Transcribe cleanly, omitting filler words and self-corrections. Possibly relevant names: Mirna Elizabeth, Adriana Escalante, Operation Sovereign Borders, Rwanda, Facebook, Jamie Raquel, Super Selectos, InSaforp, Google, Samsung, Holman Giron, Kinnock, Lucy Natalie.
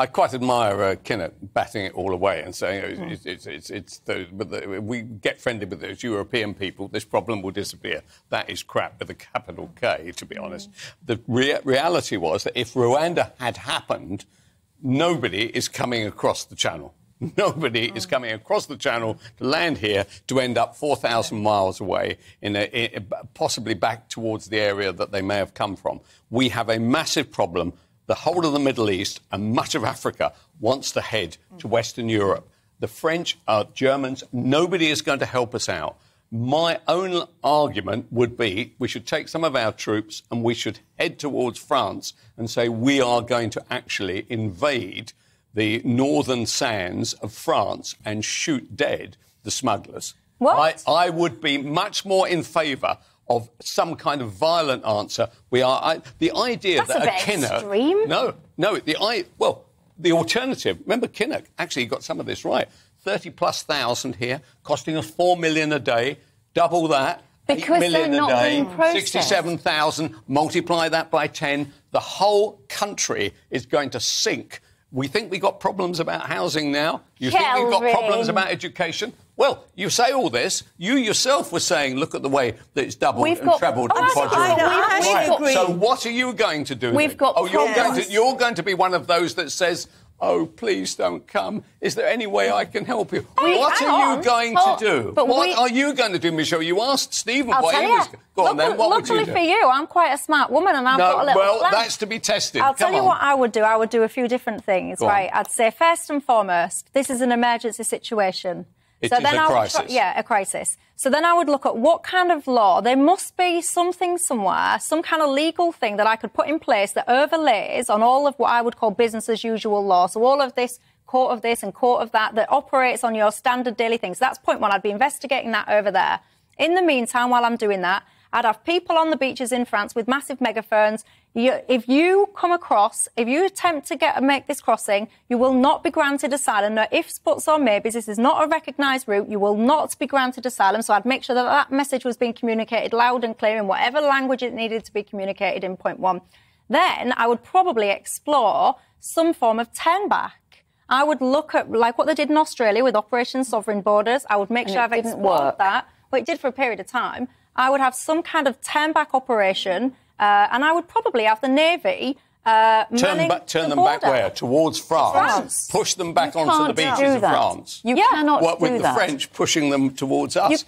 I quite admire Kinnock batting it all away and saying, oh, we get friendly with those European people, this problem will disappear. That is crap with a capital K, to be honest. The reality was that if Rwanda had happened, nobody is coming across the channel. Nobody is coming across the channel to land here to end up 4,000 miles away, possibly back towards the area that they may have come from. We have a massive problem. The whole of the Middle East and much of Africa wants to head to Western Europe. The French, Germans, nobody is going to help us out. My own argument would be we should take some of our troops and we should head towards France and say we are going to actually invade the northern sands of France and shoot dead the smugglers. What? I would be much more in favour of some kind of violent answer. The idea that a Kinnock... extreme. Well, the alternative... Remember, Kinnock actually got some of this right. 30,000+ here, costing us 4 million a day, double that, because 8 million a day, 67,000, multiply that by 10. The whole country is going to sink. We think we've got problems about housing now. You think we've got problems about education. Well, you say all this. You yourself were saying, look at the way that it's doubled and trebled and quadrupled. So what are you going to do? You're going to be one of those that says, oh, please don't come. Is there any way I can help you? What are you going to do? What are you going to do, Michelle? You asked Stephen what he was... Go on then, what would you do? Luckily for you, I'm quite a smart woman and I've got a little plan. Well, that's to be tested. I'll tell you what I would do. I would do a few different things, right? I'd say, first and foremost, this is an emergency situation. It is a crisis. Yeah, a crisis. So then I would look at what kind of law. There must be something somewhere, some kind of legal thing that I could put in place that overlays on all of what I would call business as usual law. So all of this, court of this and court of that operates on your standard daily things. That's point one. I'd be investigating that over there. In the meantime, while I'm doing that, I'd have people on the beaches in France with massive megaphones. If you come across, if you attempt to make this crossing, you will not be granted asylum. No ifs, buts or maybes. This is not a recognised route. You will not be granted asylum. So I'd make sure that that message was being communicated loud and clear in whatever language it needed to be communicated in, point one. Then I would probably explore some form of turn back. I would look at, like what they did in Australia with Operation Sovereign Borders. I would make sure I've explored that. Well, it did for a period of time. I would have some kind of turn-back operation, and I would probably have the Navy turn them back where? Towards France. Push them back onto the beaches of France. You cannot do that. What with the French pushing them towards us.